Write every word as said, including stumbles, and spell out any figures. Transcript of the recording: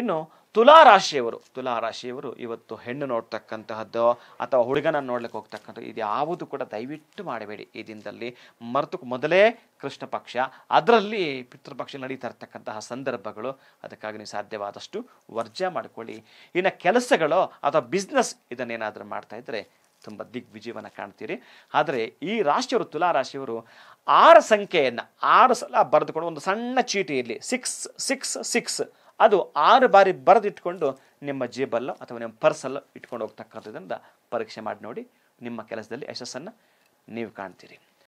ಇನ್ನು ತುಲಾ ರಾಶಿಯವರು ತುಲಾ ರಾಶಿಯವರು ಇವತ್ತು ಹೆಣ್ಣು ನೋಡ್ತಕ್ಕಂತಹದ್ದು ಅಥವಾ ಹುಡುಗನ ನೋಡ್ಲಿಕ್ಕೆ ಹೋಗ್ತಕ್ಕಂಥ ಇದು ಯಾವುದು ಕೂಡ ದಯವಿಟ್ಟು ಮಾಡಬೇಡಿ. ಈ ದಿನದಲ್ಲಿ ಮರೆತು ಮೊದಲೇ ಕೃಷ್ಣ ಪಕ್ಷ, ಅದರಲ್ಲಿ ಪಿತೃಪಕ್ಷ ನಡೀತಾ ಇರ್ತಕ್ಕಂತಹ ಸಂದರ್ಭಗಳು, ಅದಕ್ಕಾಗಿ ನೀವು ಸಾಧ್ಯವಾದಷ್ಟು ವರ್ಜ ಮಾಡಿಕೊಳ್ಳಿ. ಇನ್ನು ಕೆಲಸಗಳು ಅಥವಾ ಬಿಸ್ನೆಸ್ ಇದನ್ನೇನಾದರೂ ಮಾಡ್ತಾ ಇದ್ದರೆ ತುಂಬ ದಿಗ್ವಿಜಯವನ್ನು ಕಾಣ್ತೀರಿ. ಆದರೆ ಈ ರಾಶಿಯವರು ತುಲಾ ರಾಶಿಯವರು ಆರು ಸಂಖ್ಯೆಯನ್ನು ಆರು ಸಲ ಬರೆದುಕೊಂಡು ಒಂದು ಸಣ್ಣ ಚೀಟಿಯಲ್ಲಿ ಸಿಕ್ಸ್ ಸಿಕ್ಸ್ ಸಿಕ್ಸ್ ಅದು ಆರು ಬಾರಿ ಬರೆದಿಟ್ಕೊಂಡು ನಿಮ್ಮ ಜೇಬಲ್ಲೋ ಅಥವಾ ನಿಮ್ಮ ಪರ್ಸಲ್ಲೋ ಇಟ್ಕೊಂಡು ಹೋಗ್ತಕ್ಕಂಥದ್ರಿಂದ ಪರೀಕ್ಷೆ ಮಾಡಿ ನೋಡಿ, ನಿಮ್ಮ ಕೆಲಸದಲ್ಲಿ ಯಶಸ್ಸನ್ನು ನೀವು ಕಾಣ್ತೀರಿ.